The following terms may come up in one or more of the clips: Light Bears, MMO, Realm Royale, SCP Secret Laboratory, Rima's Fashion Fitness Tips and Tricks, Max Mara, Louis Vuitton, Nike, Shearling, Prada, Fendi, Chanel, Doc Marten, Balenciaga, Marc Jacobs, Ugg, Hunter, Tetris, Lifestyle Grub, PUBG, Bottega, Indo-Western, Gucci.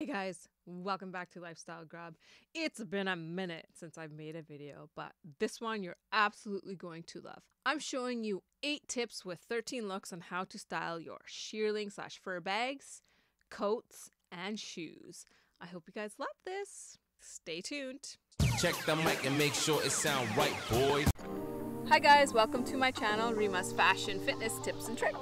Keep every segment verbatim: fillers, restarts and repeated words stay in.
Hey guys, welcome back to Lifestyle Grub. It's been a minute since I've made a video, but this one you're absolutely going to love. I'm showing you eight tips with thirteen looks on how to style your shearling slash fur bags, coats, and shoes. I hope you guys love this. Stay tuned. Check the mic and make sure it sounds right, boys. Hi guys, welcome to my channel, Rima's Fashion Fitness Tips and Tricks.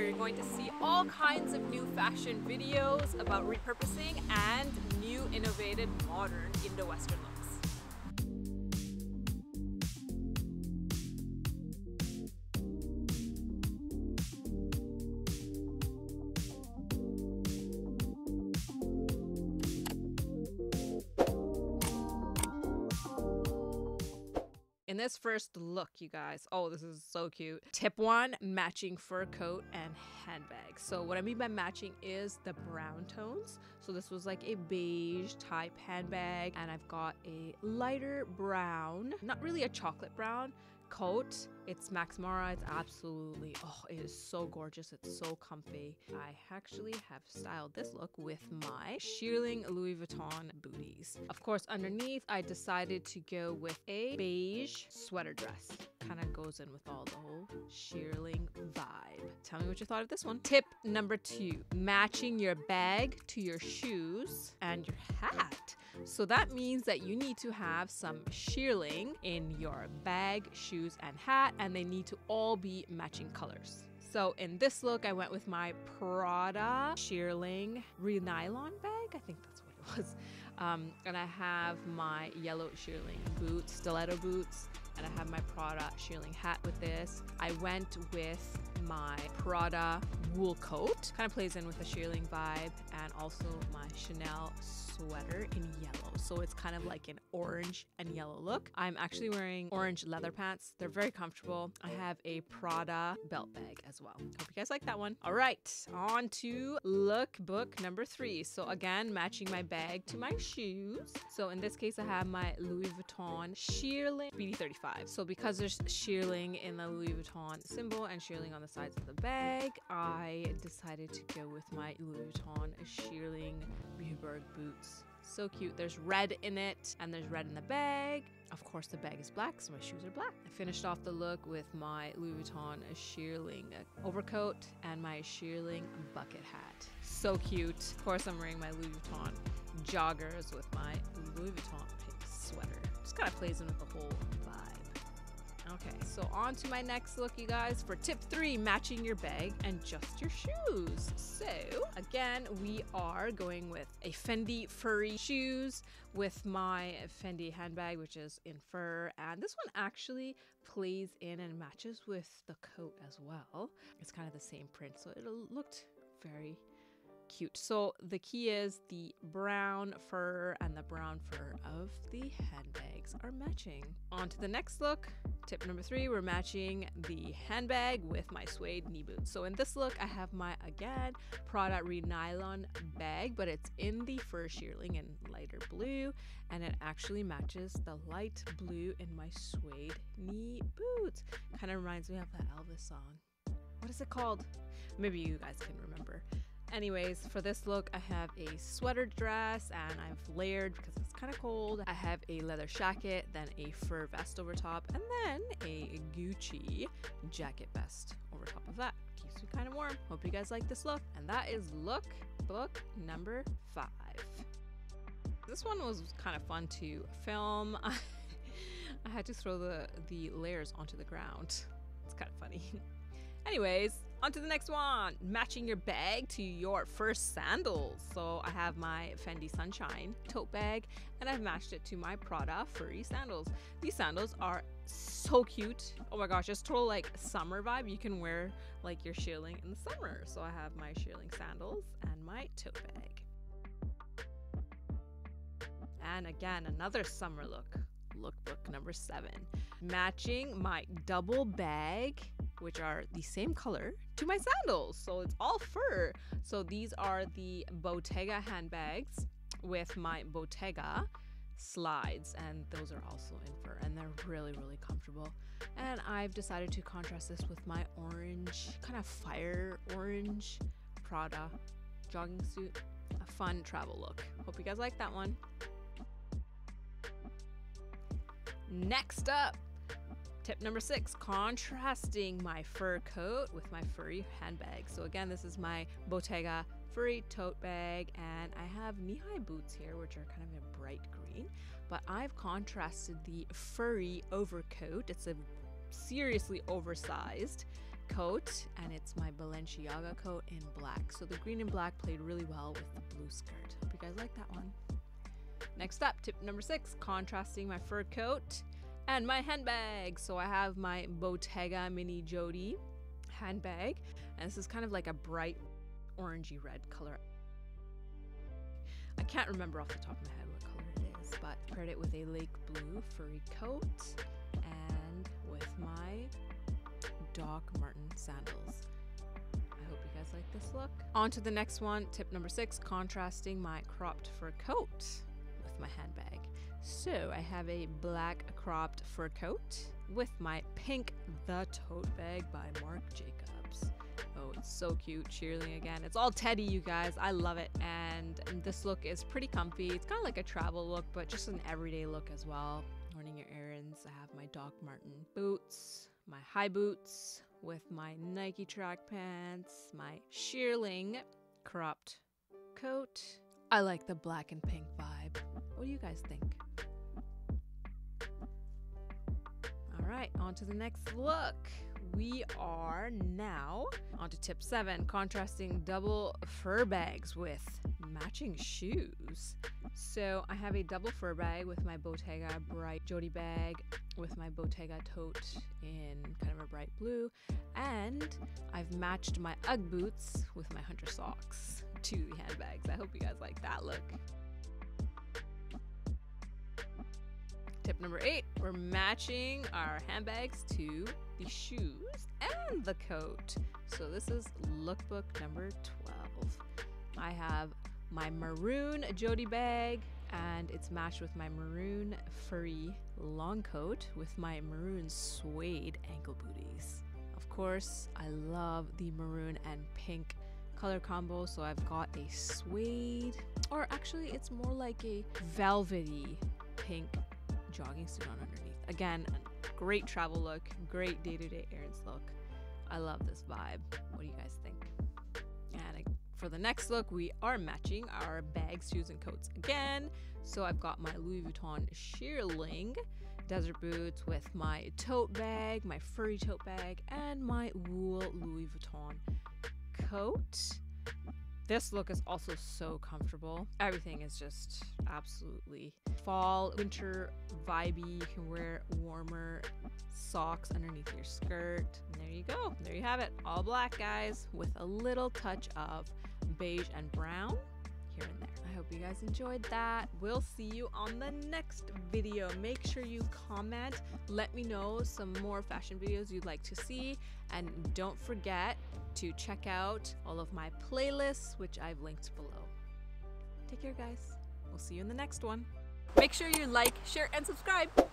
You're going to see all kinds of new fashion videos about repurposing and new, innovative, modern Indo-Western looks. In this first look, you guys, oh, this is so cute. Tip one, matching fur coat and handbag. So what I mean by matching is the brown tones. So this was like a beige type handbag, and I've got a lighter brown, not really a chocolate brown coat. It's Max Mara. It's absolutely, oh, it is so gorgeous. It's so comfy. I actually have styled this look with my shearling Louis Vuitton booties. Of course, underneath, I decided to go with a beige sweater dress. Kind of goes in with all the whole shearling vibe. Tell me what you thought of this one. Tip number two, matching your bag to your shoes and your hat. So that means that you need to have some shearling in your bag, shoes, and hat, and they need to all be matching colors. So in this look, I went with my Prada shearling re-nylon bag. I think that's what it was. Um, and I have my yellow shearling boots, stiletto boots, and I have my Prada shearling hat with this. I went with my Prada wool coat, kind of plays in with the shearling vibe, and also my Chanel sweater in yellow. So it's kind of like an orange and yellow look. I'm actually wearing orange leather pants. They're very comfortable. I have a Prada belt bag as well. Hope you guys like that one. All right, on to lookbook number three. So again, matching my bag to my shoes. So in this case, I have my Louis Vuitton shearling B D thirty-five. So because there's shearling in the Louis Vuitton symbol and shearling on the sides of the bag, I decided to go with my Louis Vuitton shearling Reberg boots. So cute. There's red in it, and there's red in the bag. Of course, the bag is black, so my shoes are black. I finished off the look with my Louis Vuitton shearling overcoat and my shearling bucket hat. So cute. Of course, I'm wearing my Louis Vuitton joggers with my Louis Vuitton pink sweater. Just kind of plays in with the whole vibe. Okay, so on to my next look, you guys, for tip three, matching your bag and just your shoes. So again, we are going with a Fendi furry shoes with my Fendi handbag, which is in fur. And this one actually plays in and matches with the coat as well. It's kind of the same print, so it looked very cute. So the key is the brown fur and the brown fur of the handbags are matching. On to the next look. Tip number three, we're matching the handbag with my suede knee boots. So in this look, I have my, again, Prada re-nylon bag, but it's in the fur shearling in lighter blue, and it actually matches the light blue in my suede knee boots. Kind of reminds me of that Elvis song. What is it called? Maybe you guys can remember. Anyways, for this look, I have a sweater dress, and I've layered because it's kind of cold. I have a leather jacket, then a fur vest over top, and then a Gucci jacket vest over top of that. Keeps me kind of warm. Hope you guys like this look. And that is lookbook number five. This one was kind of fun to film. I had to throw the, the layers onto the ground. It's kind of funny. Anyways, on to the next one, matching your bag to your first sandals. So I have my Fendi Sunshine tote bag, and I've matched it to my Prada furry sandals. These sandals are so cute. Oh my gosh, it's total like summer vibe. You can wear like your shearling in the summer. So I have my shearling sandals and my tote bag. And again, another summer look, lookbook number seven. Matching my double bag, which are the same color, to my sandals. So it's all fur. So these are the Bottega handbags with my Bottega slides, and those are also in fur, and they're really, really comfortable. And I've decided to contrast this with my orange, kind of fire orange Prada jogging suit. a fun travel look. Hope you guys like that one. Next up, tip number six, contrasting my fur coat with my furry handbag. So again, this is my Bottega furry tote bag, and I have knee-high boots here, which are kind of a bright green, but I've contrasted the furry overcoat. It's a seriously oversized coat, and it's my Balenciaga coat in black. So the green and black played really well with the blue skirt. Hope you guys like that one. Next up, tip number six, contrasting my fur coat and my handbag. So I have my Bottega Mini Jodi handbag, and this is kind of like a bright orangey red color. I can't remember off the top of my head what color it is, but paired it with a lake blue furry coat and with my Doc Marten sandals. I hope you guys like this look. On to the next one, tip number six, contrasting my cropped fur coat with my handbag. So I have a black cropped fur coat with my pink The Tote Bag by Marc Jacobs. Oh, it's so cute. Shearling again. It's all teddy, you guys. I love it. And this look is pretty comfy. It's kind of like a travel look, but just an everyday look as well. Running your errands. I have my Doc Marten boots, my high boots with my Nike track pants, my shearling cropped coat. I like the black and pink vibe. What do you guys think? All right, on to the next look. We are now on to tip seven, contrasting double fur bags with matching shoes. So I have a double fur bag with my Bottega bright Jodi bag, with my Bottega tote in kind of a bright blue, and I've matched my Ugg boots with my Hunter socks to the handbags. I hope you guys like that look. Tip number eight, we're matching our handbags to the shoes and the coat. So this is lookbook number twelve. I have my maroon Jodi bag, and it's matched with my maroon furry long coat with my maroon suede ankle booties. Of course, I love the maroon and pink color combo, so I've got a suede, or actually it's more like a velvety pink jogging suit on underneath. Again, a great travel look, great day-to-day errands look. I love this vibe. What do you guys think? And for the next look, we are matching our bags, shoes, and coats again. So I've got my Louis Vuitton shearling desert boots with my tote bag, my furry tote bag, and my wool Louis Vuitton coat. This look is also so comfortable. Everything is just absolutely fall, winter vibey. You can wear warmer socks underneath your skirt. And there you go. There you have it. All black, guys, with a little touch of beige and brown here and there. I hope you guys enjoyed that. We'll see you on the next video. Make sure you comment. Let me know some more fashion videos you'd like to see. And don't forget to check out all of my playlists, which I've linked below. Take care, guys. We'll see you in the next one. Make sure you like, share, and subscribe.